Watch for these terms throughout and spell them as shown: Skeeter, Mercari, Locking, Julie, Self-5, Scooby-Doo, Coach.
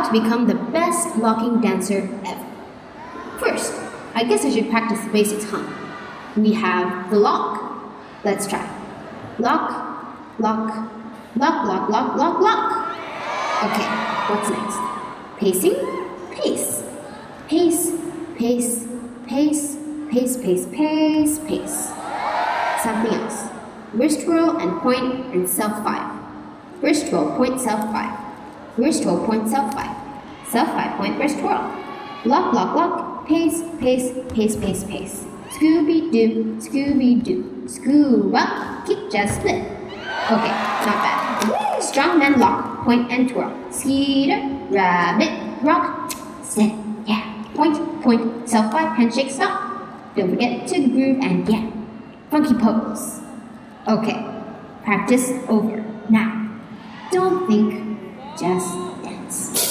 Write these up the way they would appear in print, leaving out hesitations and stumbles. how to become the best locking dancer ever. First, I guess I should practice the basics, huh? We have the lock. Let's try. Lock, lock, lock, lock, lock, lock, lock. Okay, what's next? Pacing, pace. Pace, pace, pace, pace, pace, pace, pace. Something else. Wrist roll and point and self-5. Wrist roll, point, self-5. Wrist roll, point, self-5. Self-5, point, wrist roll. Lock, lock, lock. Pace, pace, pace, pace, pace. Scooby-Doo, Scooby-Doo. Scuba, kick, jazz, split. Okay, not bad. Strongman lock, point and twirl. Skeeter, rabbit, rock, sit, yeah. Point, point, self-5, handshake, stop. Don't forget to groove and yeah. Funky pose. Okay, practice over. Now, don't think, just dance.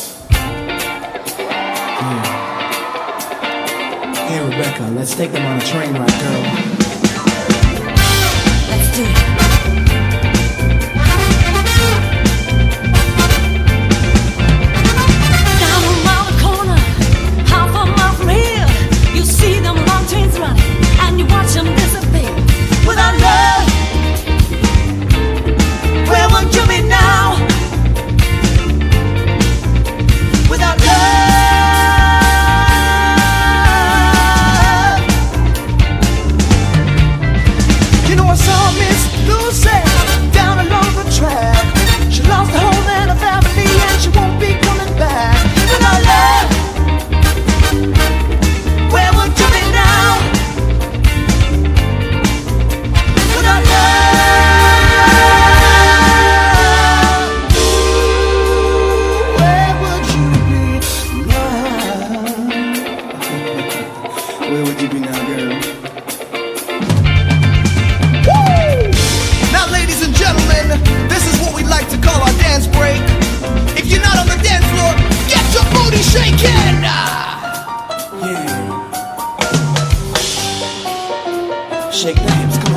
Hey Rebecca, let's take them on a train ride, girl. Let's do it. Down around the corner, half a mile from here, you see them long trains running, and you watch them disappear. Without love, where would you be now? Without love. Shake the hips.